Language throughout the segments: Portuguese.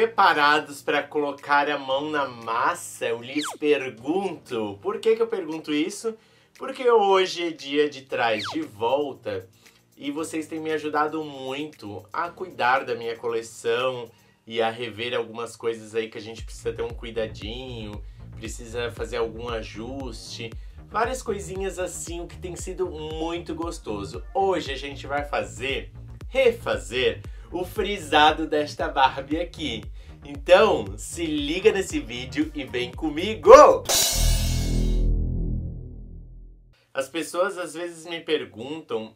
preparados para colocar a mão na massa? Eu lhes pergunto. Por que eu pergunto isso? Porque hoje é dia de trás de volta e vocês têm me ajudado muito a cuidar da minha coleção e a rever algumas coisas aí que a gente precisa ter um cuidadinho, precisa fazer algum ajuste, várias coisinhas assim, o que tem sido muito gostoso. Hoje a gente vai fazer, refazer o frisado desta Barbie aqui. Então, se liga nesse vídeo e vem comigo! As pessoas às vezes me perguntam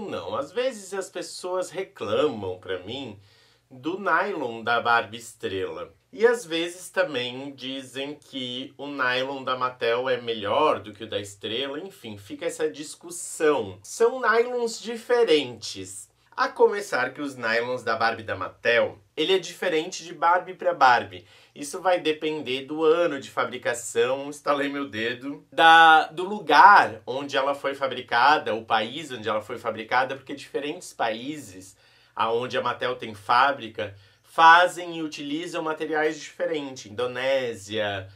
não, às vezes as pessoas reclamam pra mim do nylon da Barbie Estrela. E às vezes também dizem que o nylon da Mattel é melhor do que o da Estrela, enfim, fica essa discussão. São nylons diferentes. A começar que os nylons da Barbie da Mattel, ele é diferente de Barbie para Barbie. Isso vai depender do ano de fabricação, estalei meu dedo, do lugar onde ela foi fabricada, o país onde ela foi fabricada, porque diferentes países onde a Mattel tem fábrica fazem e utilizam materiais diferentes. Indonésia,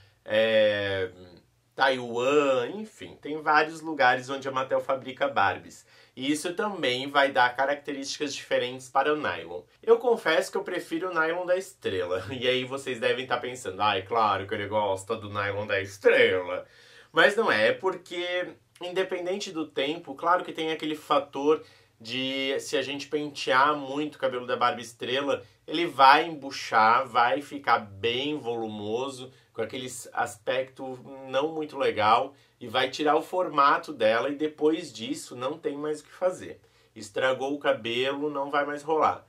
Taiwan, enfim, tem vários lugares onde a Mattel fabrica Barbies. E isso também vai dar características diferentes para o nylon. Eu confesso que eu prefiro o nylon da Estrela. E aí vocês devem estar pensando, é claro que ele gosta do nylon da Estrela. Mas não é, porque independente do tempo, claro que tem aquele fator de se a gente pentear muito o cabelo da Barbie Estrela, ele vai embuchar, vai ficar bem volumoso, com aquele aspecto não muito legal, e vai tirar o formato dela, e depois disso não tem mais o que fazer. Estragou o cabelo, não vai mais rolar.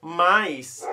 Mas,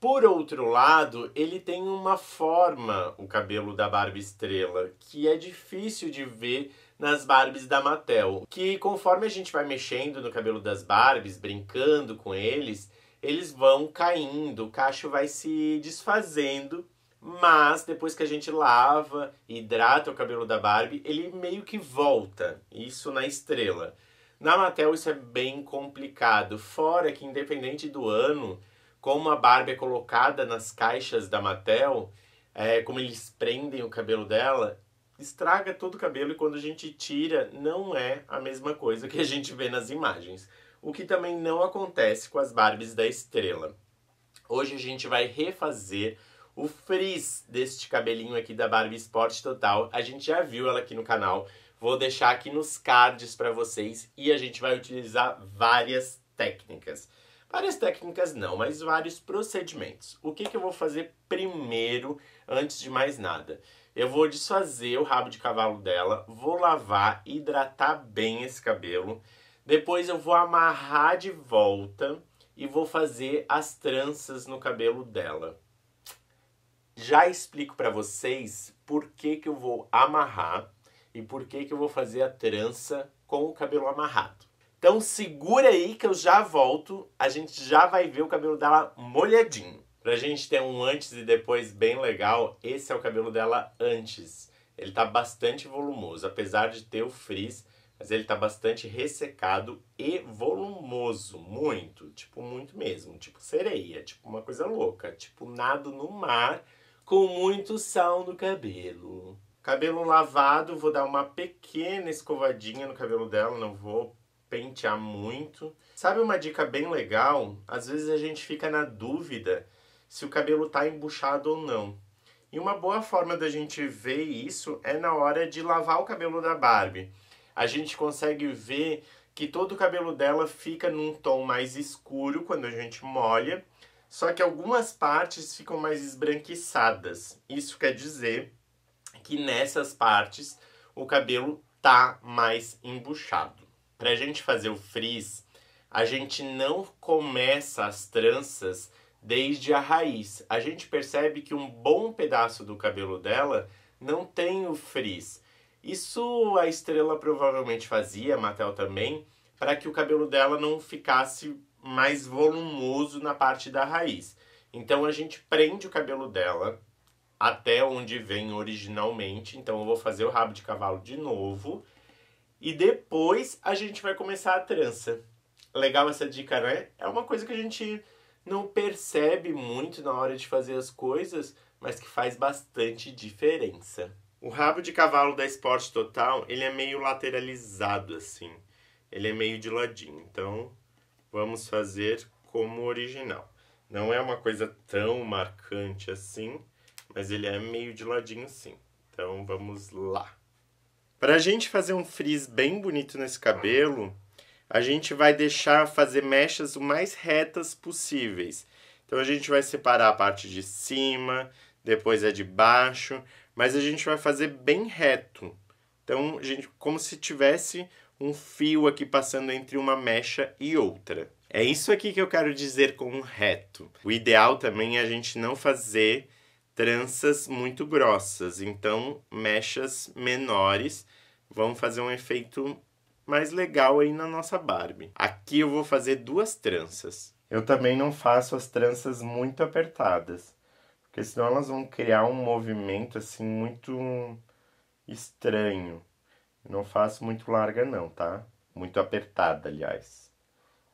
por outro lado, ele tem uma forma, o cabelo da Barbie Estrela, que é difícil de ver nas Barbies da Mattel, que conforme a gente vai mexendo no cabelo das Barbies, brincando com eles, eles vão caindo, o cacho vai se desfazendo, mas depois que a gente lava e hidrata o cabelo da Barbie, ele meio que volta, isso na Estrela. Na Mattel isso é bem complicado, fora que independente do ano, como a Barbie é colocada nas caixas da Mattel, como eles prendem o cabelo dela, estraga todo o cabelo e quando a gente tira, não é a mesma coisa que a gente vê nas imagens. O que também não acontece com as Barbies da Estrela. Hoje a gente vai refazer o frizz deste cabelinho aqui da Barbie Sport Total. A gente já viu ela aqui no canal. Vou deixar aqui nos cards para vocês e a gente vai utilizar várias técnicas. Várias técnicas não, mas vários procedimentos. O que eu vou fazer primeiro, antes de mais nada? Eu vou desfazer o rabo de cavalo dela, vou lavar, hidratar bem esse cabelo. Depois eu vou amarrar de volta e vou fazer as tranças no cabelo dela. Já explico pra vocês por que eu vou amarrar e por que eu vou fazer a trança com o cabelo amarrado. Então segura aí que eu já volto, a gente já vai ver o cabelo dela molhadinho. Pra gente ter um antes e depois bem legal, esse é o cabelo dela antes. Ele tá bastante volumoso, apesar de ter o frizz, mas ele tá bastante ressecado e volumoso, muito, tipo muito mesmo, tipo sereia, tipo uma coisa louca, tipo nado no mar com muito sal no cabelo. Cabelo lavado, vou dar uma pequena escovadinha no cabelo dela, não vou pentear muito. Sabe uma dica bem legal? Às vezes a gente fica na dúvida se o cabelo tá embuchado ou não. E uma boa forma da gente ver isso é na hora de lavar o cabelo da Barbie. A gente consegue ver que todo o cabelo dela fica num tom mais escuro quando a gente molha, só que algumas partes ficam mais esbranquiçadas. Isso quer dizer que nessas partes o cabelo tá mais embuchado. Pra gente fazer o frizz, a gente não começa as tranças desde a raiz. A gente percebe que um bom pedaço do cabelo dela não tem o frizz. Isso a Estrela provavelmente fazia, a Mattel também, para que o cabelo dela não ficasse mais volumoso na parte da raiz. Então a gente prende o cabelo dela até onde vem originalmente. Então eu vou fazer o rabo de cavalo de novo. E depois a gente vai começar a trança. Legal essa dica, né? É uma coisa que a gente não percebe muito na hora de fazer as coisas, mas que faz bastante diferença. O rabo de cavalo da Sport Total, ele é meio lateralizado, assim. Ele é meio de ladinho, então vamos fazer como original. Não é uma coisa tão marcante assim, mas ele é meio de ladinho sim. Então vamos lá. Para a gente fazer um frizz bem bonito nesse cabelo, a gente vai deixar fazer mechas o mais retas possíveis. Então a gente vai separar a parte de cima, depois a de baixo, mas a gente vai fazer bem reto. Então, a gente, como se tivesse um fio aqui passando entre uma mecha e outra. É isso aqui que eu quero dizer com um reto. O ideal também é a gente não fazer tranças muito grossas, então mechas menores vão fazer um efeito mais legal aí na nossa Barbie. Aqui eu vou fazer duas tranças. Eu também não faço as tranças muito apertadas, porque senão elas vão criar um movimento assim muito estranho. Não faço muito larga não, tá? Muito apertada, aliás.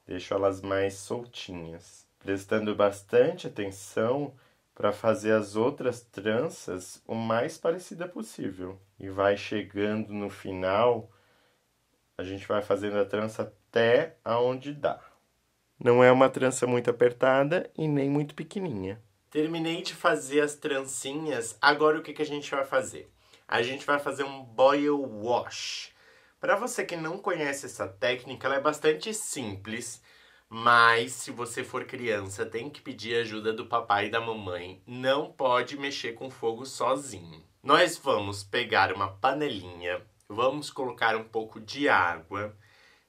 Deixo elas mais soltinhas. Prestando bastante atenção para fazer as outras tranças o mais parecida possível. E vai chegando no final, a gente vai fazendo a trança até aonde dá. Não é uma trança muito apertada e nem muito pequenininha. Terminei de fazer as trancinhas, agora o que a gente vai fazer? A gente vai fazer um boil wash. Para você que não conhece essa técnica, ela é bastante simples, mas se você for criança, tem que pedir ajuda do papai e da mamãe. Não pode mexer com fogo sozinho. Nós vamos pegar uma panelinha, vamos colocar um pouco de água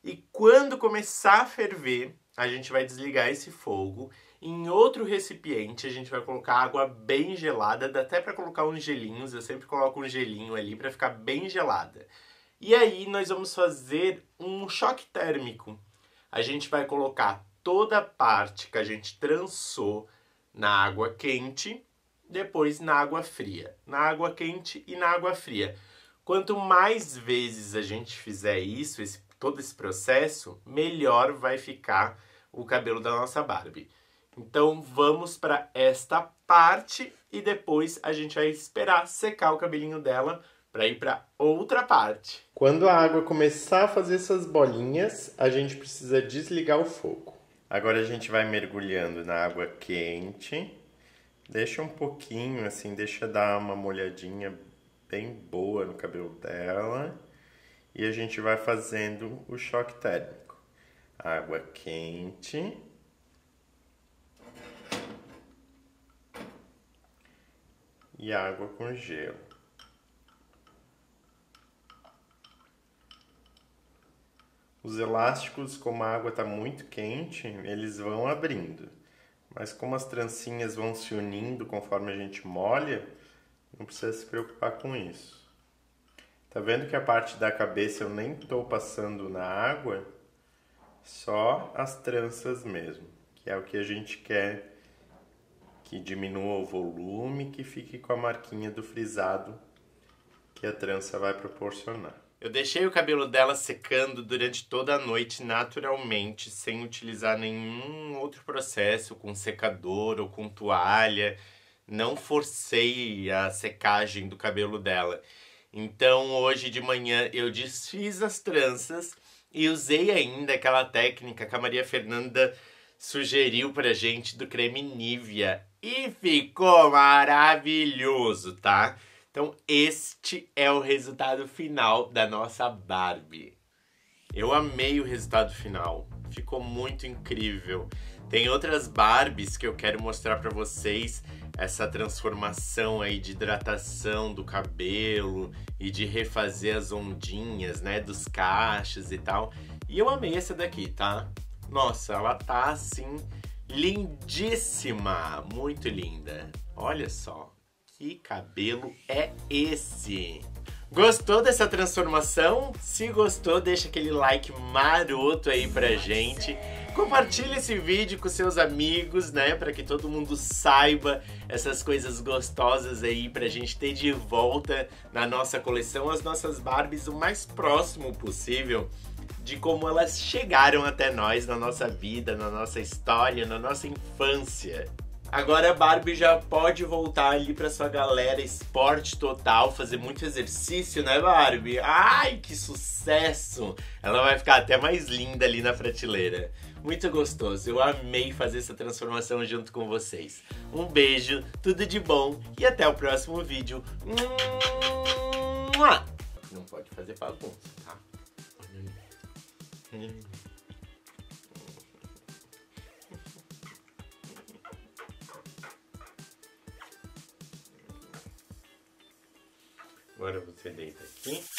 e quando começar a ferver, a gente vai desligar esse fogo. Em outro recipiente, a gente vai colocar água bem gelada, dá até para colocar uns gelinhos, eu sempre coloco um gelinho ali para ficar bem gelada. E aí, nós vamos fazer um choque térmico. A gente vai colocar toda a parte que a gente trançou na água quente, depois na água fria. Na água quente e na água fria. Quanto mais vezes a gente fizer isso, todo esse processo, melhor vai ficar o cabelo da nossa Barbie. Então vamos para esta parte e depois a gente vai esperar secar o cabelinho dela para ir para outra parte. Quando a água começar a fazer essas bolinhas, a gente precisa desligar o fogo. Agora a gente vai mergulhando na água quente. Deixa um pouquinho assim, deixa dar uma molhadinha bem boa no cabelo dela. E a gente vai fazendo o choque térmico. Água quente. E água com gelo. Os elásticos, como a água está muito quente, eles vão abrindo. Mas como as trancinhas vão se unindo conforme a gente molha, não precisa se preocupar com isso. Tá vendo que a parte da cabeça eu nem estou passando na água? Só as tranças mesmo, que é o que a gente quer. Que diminua o volume, que fique com a marquinha do frisado que a trança vai proporcionar. Eu deixei o cabelo dela secando durante toda a noite naturalmente, sem utilizar nenhum outro processo, com secador ou com toalha. Não forcei a secagem do cabelo dela. Então hoje de manhã eu desfiz as tranças e usei ainda aquela técnica que a Maria Fernanda sugeriu pra gente do creme Nívea. E ficou maravilhoso, tá? Então este é o resultado final da nossa Barbie. Eu amei o resultado final. Ficou muito incrível. Tem outras Barbies que eu quero mostrar pra vocês. Essa transformação aí de hidratação do cabelo e de refazer as ondinhas, né? Dos cachos e tal. E eu amei essa daqui, tá? Nossa, ela tá assim, lindíssima, muito linda. Olha só, que cabelo é esse? Gostou dessa transformação? Se gostou, deixa aquele like maroto aí pra gente. Compartilha esse vídeo com seus amigos, né? Pra que todo mundo saiba essas coisas gostosas aí pra gente ter de volta na nossa coleção as nossas Barbies o mais próximo possível. de como elas chegaram até nós na nossa vida, na nossa história, na nossa infância. Agora a Barbie já pode voltar ali pra sua galera esporte total, fazer muito exercício, né, Barbie? Ai, que sucesso! Ela vai ficar até mais linda ali na prateleira. Muito gostoso, eu amei fazer essa transformação junto com vocês. Um beijo, tudo de bom e até o próximo vídeo. Não pode fazer bagunça, tá? Agora você deita aqui.